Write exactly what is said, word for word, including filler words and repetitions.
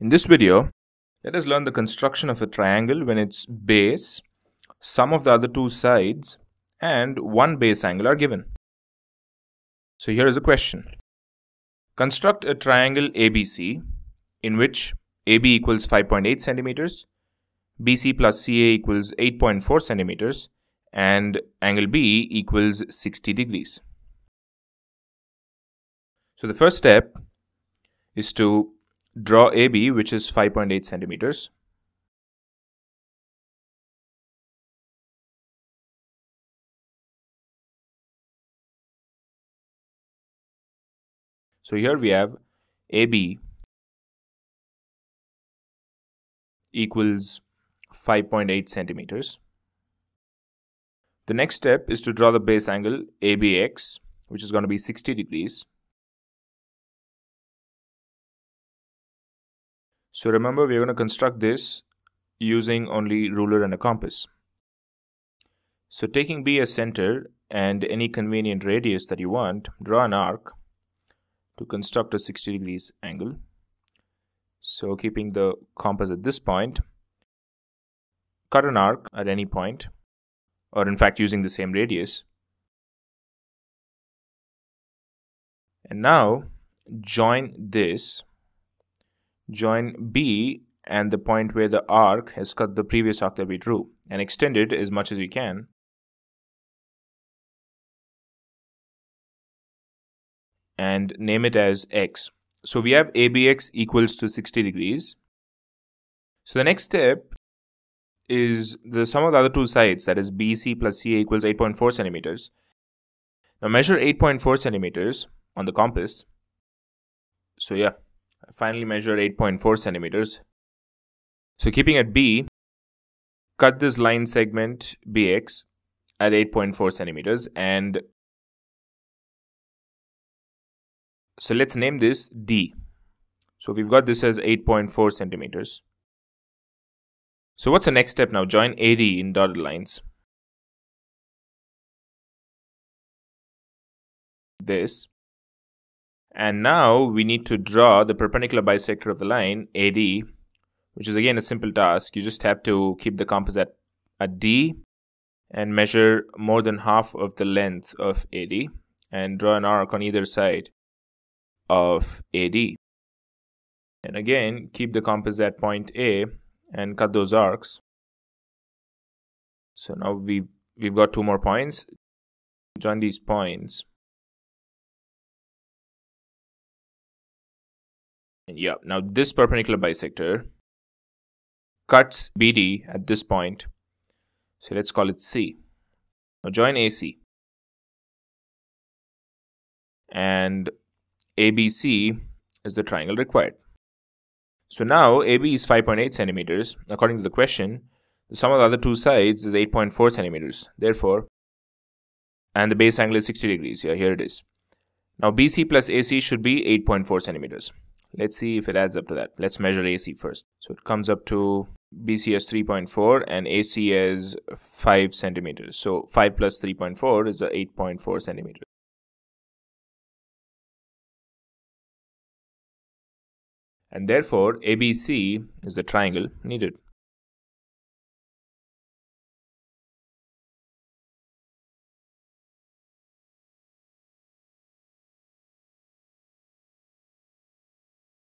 In this video, let us learn the construction of a triangle when its base, sum of the other two sides, and one base angle are given. So here is a question. Construct a triangle A B C in which A B equals five point eight centimeters, B C plus C A equals eight point four centimeters, and angle B equals sixty degrees. So the first step is to draw A B, which is five point eight centimeters. So here we have A B equals five point eight centimeters. The next step is to draw the base angle A B X, which is going to be sixty degrees. So remember, we are going to construct this using only ruler and a compass. So taking B as center and any convenient radius that you want, draw an arc to construct a sixty degrees angle. So keeping the compass at this point, cut an arc at any point, or in fact using the same radius. And now join this. Join B and the point where the arc has cut the previous arc that we drew, and extend it as much as you can. And name it as X. So we have A B X equals to sixty degrees. So the next step is the sum of the other two sides, that is B C plus C A equals eight point four centimeters. Now measure eight point four centimeters on the compass. So yeah, I finally measured eight point four centimeters. So keeping at B, cut this line segment B X at eight point four centimeters, and so let's name this D. So we've got this as eight point four centimeters. So what's the next step now? Join A D in dotted lines. This. And now we need to draw the perpendicular bisector of the line A D, which is again a simple task. You just have to keep the compass at, at D and measure more than half of the length of A D and draw an arc on either side of A D, and again keep the compass at point A and cut those arcs. So now we we've, we've got two more points. Join these points, and yeah, now this perpendicular bisector cuts B D at this point, so let's call it C. Now join A C, and A B C is the triangle required. So now A B is five point eight centimeters. According to the question, the sum of the other two sides is eight point four centimeters. Therefore, and the base angle is sixty degrees. Yeah, here it is. Now B C plus A C should be eight point four centimeters. Let's see if it adds up to that. Let's measure A C first. So it comes up to B C as three point four and A C as five centimeters. So five plus three point four is the eight point four centimeters. And therefore, A B C is the triangle needed.